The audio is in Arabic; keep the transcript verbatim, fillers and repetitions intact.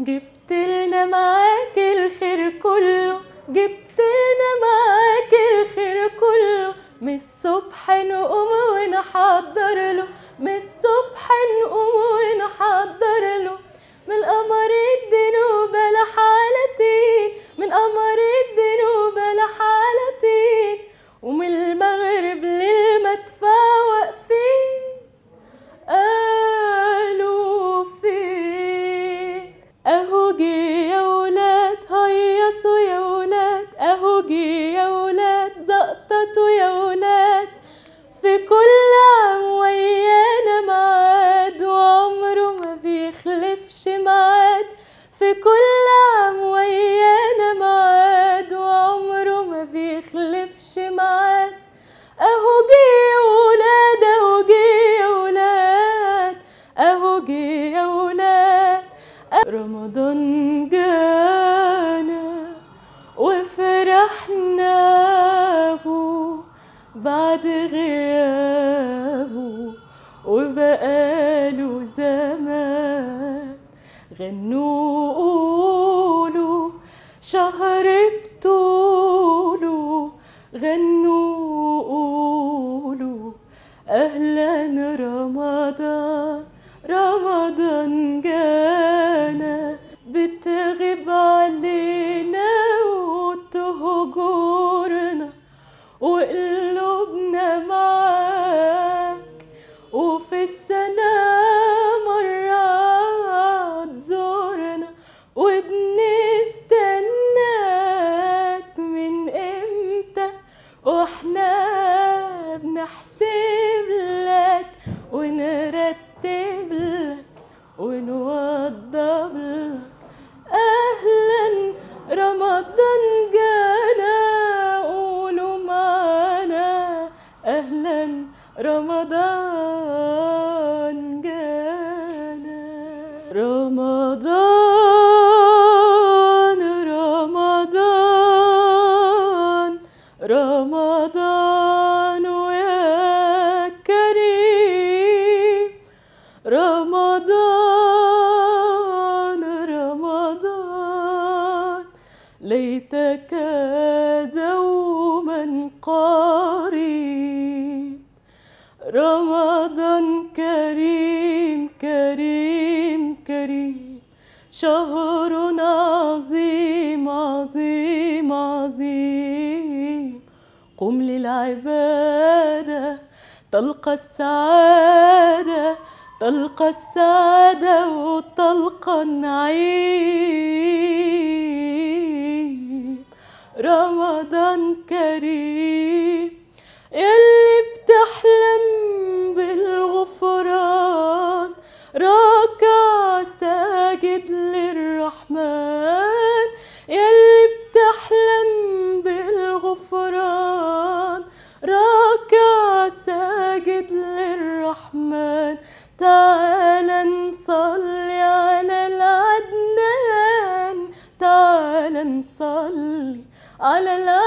جبتلنا معاك الخير كله، جبتلنا معاك الخير كله، من الصبح نقوم ونحضر له، من الصبح نقوم ونحضر له، من قمر الدنوب بلا حالتين، من قمر الدنوب بلا حالتين، ومن المغرب للمدفع واقفين. قالوا فين؟ اهو جه يا ولاد، هيصوا يا ولاد، اهو جه يا ولاد، زقططوا يا ولاد، في كل عام ويانا معاد، وعمره ما بيخلفش معاد، في كل عام ويانا معاد، وعمره ما بيخلفش معاد. اهو جه يا ولاد، اهو جه يا ولاد، اهو جه يا ولاد. رمضان جانا وفرحنا بو بعد غيابه، وبقاله زمان. غنوا قولوا شهر بطوله، غنوا قولوا أهلا رمضان، رمضان جانا. بتغيب علينا وتهجرنا وقلوبنا معاك، وفي السنة مرة تزورنا وبنستناك. من امتى واحنا بنحسب لك ونرتب لك ونوضب لك. اهلا رمضان جانا، قولوا معانا اهلا رمضان جانا. رمضان رمضان رمضان يا كريم، رمضان رمضان ليتك دوما قريب. رمضان كريم كريم كريم، شهر عظيم عظيم عظيم. قم للعبادة تلقى السعادة، تلقى السعادة وتلقى النعيم. رمضان كريم يلي بتحلم بالغفران، راكع ساجد للرحمن، يلي بتحلم بالغفران، راكع ساجد للرحمن. تعال نصلي على العدنان، تعال نصلي على العدنان.